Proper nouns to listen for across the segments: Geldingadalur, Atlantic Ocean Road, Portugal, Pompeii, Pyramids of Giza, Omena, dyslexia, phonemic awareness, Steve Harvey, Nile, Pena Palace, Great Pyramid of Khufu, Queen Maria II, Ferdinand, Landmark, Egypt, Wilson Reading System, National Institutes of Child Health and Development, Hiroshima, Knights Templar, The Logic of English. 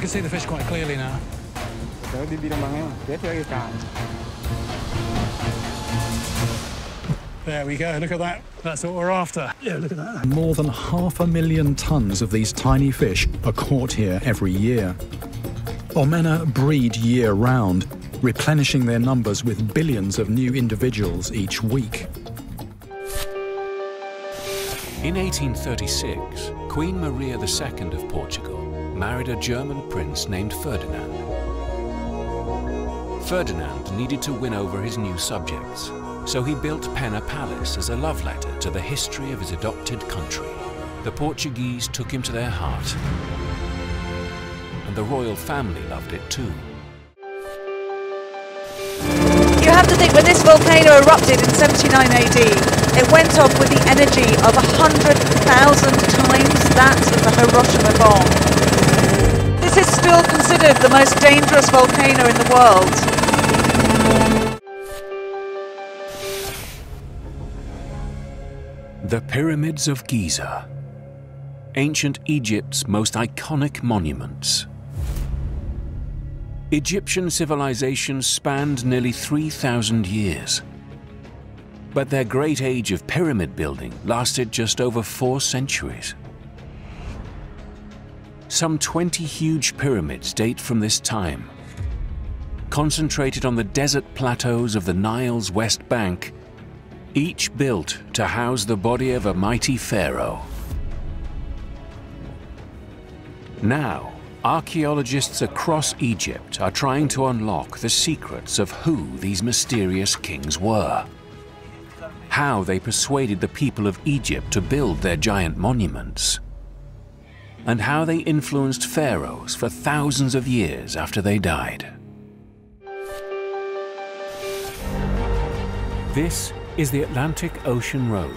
can see the fish quite clearly now. There we go, look at that. That's what we're after. Yeah, look at that. More than 500,000 tons of these tiny fish are caught here every year. Omena breed year-round, replenishing their numbers with billions of new individuals each week. In 1836, Queen Maria II of Portugal married a German prince named Ferdinand. Ferdinand needed to win over his new subjects, so he built Pena Palace as a love letter to the history of his adopted country. The Portuguese took him to their heart, and the royal family loved it too. You have to think, when this volcano erupted in 79 AD, it went off with the energy of 100,000 times that of the Hiroshima bomb. This is still considered the most dangerous volcano in the world. The Pyramids of Giza, ancient Egypt's most iconic monuments. Egyptian civilization spanned nearly 3,000 years. But their great age of pyramid building lasted just over 4 centuries. Some 20 huge pyramids date from this time, concentrated on the desert plateaus of the Nile's west bank, each built to house the body of a mighty pharaoh. Now, archaeologists across Egypt are trying to unlock the secrets of who these mysterious kings were, how they persuaded the people of Egypt to build their giant monuments, and how they influenced pharaohs for thousands of years after they died. This is the Atlantic Ocean Road.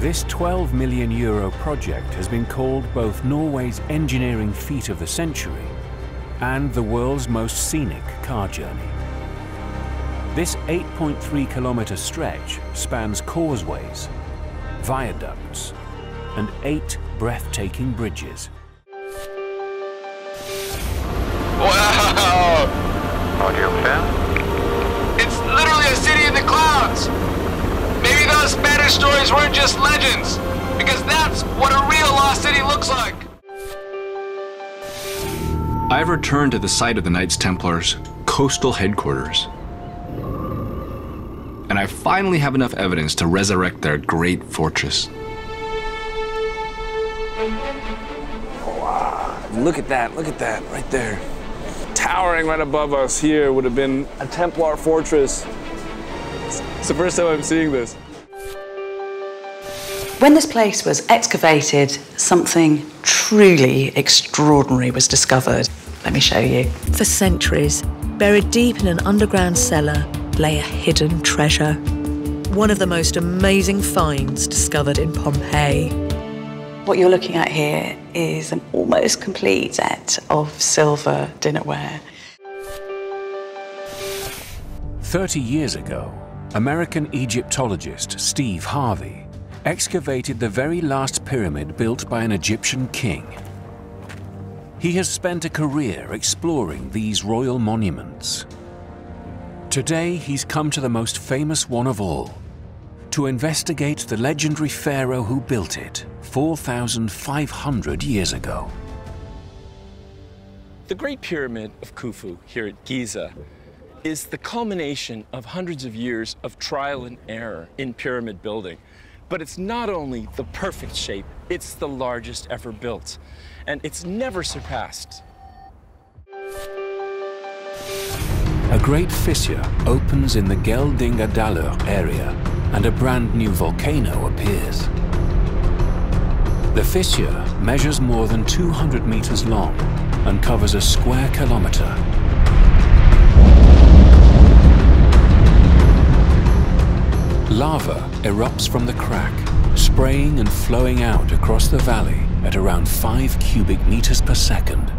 This €12 million project has been called both Norway's engineering feat of the century and the world's most scenic car journey. This 8.3-kilometer stretch spans causeways, viaducts, and 8 breathtaking bridges. Wow! Audio fail? It's literally a city in the clouds! Maybe those Spanish stories weren't just legends, because that's what a real lost city looks like. I've returned to the site of the Knights Templar's coastal headquarters, and I finally have enough evidence to resurrect their great fortress. Wow, look at that, right there. Towering right above us here would have been a Templar fortress. It's the first time I'm seeing this. When this place was excavated, something truly extraordinary was discovered. Let me show you. For centuries, buried deep in an underground cellar, lay a hidden treasure. One of the most amazing finds discovered in Pompeii. What you're looking at here is an almost complete set of silver dinnerware. 30 years ago, American Egyptologist Steve Harvey excavated the very last pyramid built by an Egyptian king. He has spent a career exploring these royal monuments. Today, he's come to the most famous one of all, to investigate the legendary pharaoh who built it 4,500 years ago. The Great Pyramid of Khufu here at Giza is the culmination of hundreds of years of trial and error in pyramid building. But it's not only the perfect shape, it's the largest ever built, and it's never surpassed. A great fissure opens in the Geldingadalur area, and a brand new volcano appears. The fissure measures more than 200 meters long and covers a square kilometer. Lava erupts from the crack, spraying and flowing out across the valley at around 5 cubic meters per second.